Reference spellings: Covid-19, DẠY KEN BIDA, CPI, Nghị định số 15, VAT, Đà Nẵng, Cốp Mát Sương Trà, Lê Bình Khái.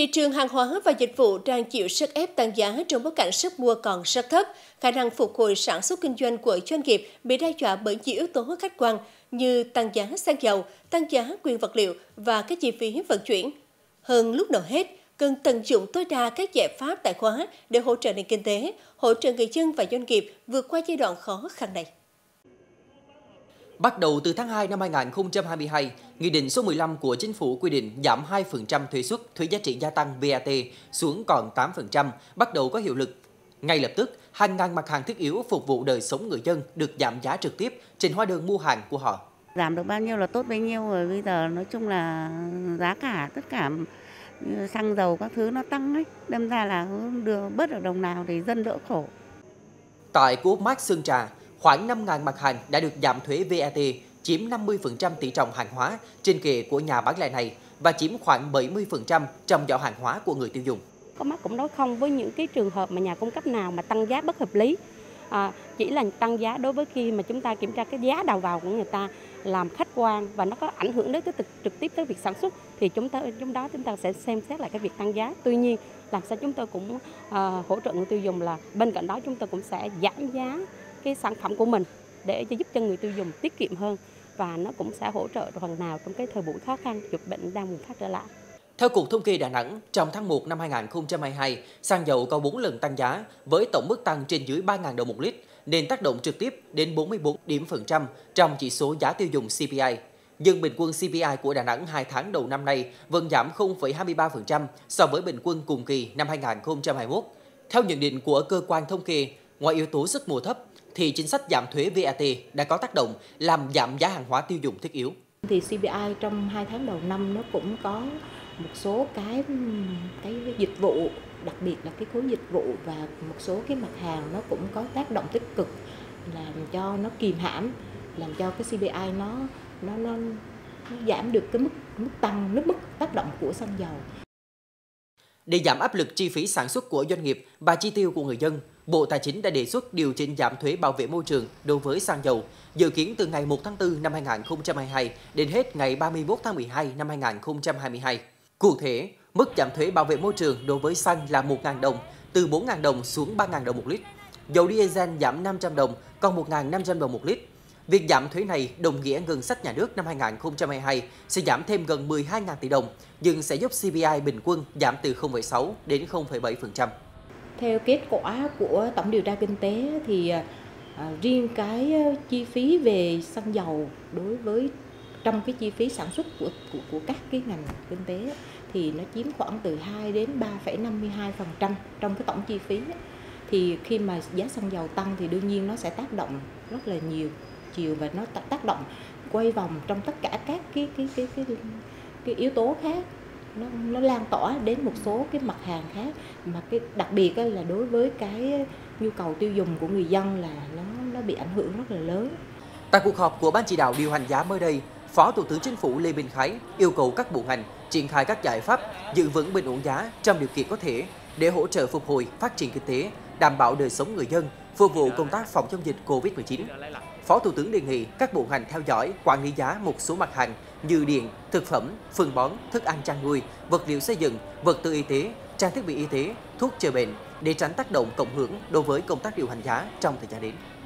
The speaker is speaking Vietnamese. Thị trường hàng hóa và dịch vụ đang chịu sức ép tăng giá trong bối cảnh sức mua còn rất thấp, khả năng phục hồi sản xuất kinh doanh của doanh nghiệp bị đe dọa bởi nhiều yếu tố khách quan như tăng giá xăng dầu, tăng giá nguyên vật liệu và các chi phí vận chuyển. Hơn lúc nào hết, cần tận dụng tối đa các giải pháp tài khóa để hỗ trợ nền kinh tế, hỗ trợ người dân và doanh nghiệp vượt qua giai đoạn khó khăn này. Bắt đầu từ tháng 2 năm 2022, Nghị định số 15 của Chính phủ quy định giảm 2% thuế suất thuế giá trị gia tăng VAT xuống còn 8%, bắt đầu có hiệu lực. Ngay lập tức, hàng ngàn mặt hàng thiết yếu phục vụ đời sống người dân được giảm giá trực tiếp trên hóa đơn mua hàng của họ. Giảm được bao nhiêu là tốt bấy nhiêu rồi, bây giờ nói chung là giá cả, tất cả xăng dầu các thứ nó tăng ấy, đâm ra là đưa bớt được đồng nào thì dân đỡ khổ. Tại Cốp Mát Sương Trà, khoảng 5.000 mặt hàng đã được giảm thuế VAT, chiếm 50% tỷ trọng hàng hóa trên kệ của nhà bán lẻ này và chiếm khoảng 70% trong giỏ hàng hóa của người tiêu dùng. Cốp Mát cũng nói không với những cái trường hợp mà nhà cung cấp nào mà tăng giá bất hợp lý. Chỉ là tăng giá đối với khi mà chúng ta kiểm tra cái giá đầu vào của người ta làm khách quan và nó có ảnh hưởng đến trực tiếp tới việc sản xuất thì chúng ta sẽ xem xét lại cái việc tăng giá. Tuy nhiên làm sao chúng tôi cũng hỗ trợ người tiêu dùng là bên cạnh đó chúng tôi cũng sẽ giảm giá cái sản phẩm của mình để giúp cho người tiêu dùng tiết kiệm hơn và nó cũng sẽ hỗ trợ phần nào trong cái thời buổi khó khăn dịch bệnh đang bùng phát trở lại. Theo Cục Thống kê Đà Nẵng, trong tháng 1 năm 2022, xăng dầu có 4 lần tăng giá với tổng mức tăng trên dưới 3.000 đồng một lít, nên tác động trực tiếp đến 44% trong chỉ số giá tiêu dùng CPI. Nhưng bình quân CPI của Đà Nẵng 2 tháng đầu năm nay vẫn giảm 0,23% so với bình quân cùng kỳ năm 2021. Theo nhận định của cơ quan thống kê, ngoài yếu tố sức mua thấp, thì chính sách giảm thuế VAT đã có tác động làm giảm giá hàng hóa tiêu dùng thiết yếu. Thì CPI trong 2 tháng đầu năm nó cũng có một số cái dịch vụ, đặc biệt là cái khối dịch vụ và một số cái mặt hàng nó cũng có tác động tích cực làm cho nó kìm hãm, làm cho cái CPI nó giảm được cái mức tác động của xăng dầu. Để giảm áp lực chi phí sản xuất của doanh nghiệp và chi tiêu của người dân, Bộ Tài chính đã đề xuất điều chỉnh giảm thuế bảo vệ môi trường đối với xăng dầu, dự kiến từ ngày 1 tháng 4 năm 2022 đến hết ngày 31 tháng 12 năm 2022. Cụ thể, mức giảm thuế bảo vệ môi trường đối với xăng là 1.000 đồng, từ 4.000 đồng xuống 3.000 đồng một lít. Dầu diesel giảm 500 đồng, còn 1.500 đồng một lít. Việc giảm thuế này đồng nghĩa ngân sách nhà nước năm 2022 sẽ giảm thêm gần 12.000 tỷ đồng, nhưng sẽ giúp CPI bình quân giảm từ 0,6 đến 0,7%. Theo kết quả của Tổng điều tra Kinh tế thì riêng cái chi phí về xăng dầu đối với trong cái chi phí sản xuất của các cái ngành kinh tế thì nó chiếm khoảng từ 2 đến 3,52% trong cái tổng chi phí. Thì khi mà giá xăng dầu tăng thì đương nhiên nó sẽ tác động rất là nhiều chiều và nó tác động quay vòng trong tất cả các cái yếu tố khác. Nó lan tỏa đến một số cái mặt hàng khác mà cái đặc biệt là đối với cái nhu cầu tiêu dùng của người dân là nó bị ảnh hưởng rất là lớn. Tại cuộc họp của Ban Chỉ đạo điều hành giá mới đây, Phó Thủ tướng Chính phủ Lê Bình Khái yêu cầu các bộ ngành triển khai các giải pháp giữ vững bình ổn giá trong điều kiện có thể để hỗ trợ phục hồi phát triển kinh tế, đảm bảo đời sống người dân, phục vụ công tác phòng chống dịch Covid-19. Phó Thủ tướng đề nghị các bộ ngành theo dõi, quản lý giá một số mặt hàng như điện, thực phẩm, phân bón, thức ăn chăn nuôi, vật liệu xây dựng, vật tư y tế, trang thiết bị y tế, thuốc chữa bệnh để tránh tác động cộng hưởng đối với công tác điều hành giá trong thời gian đến.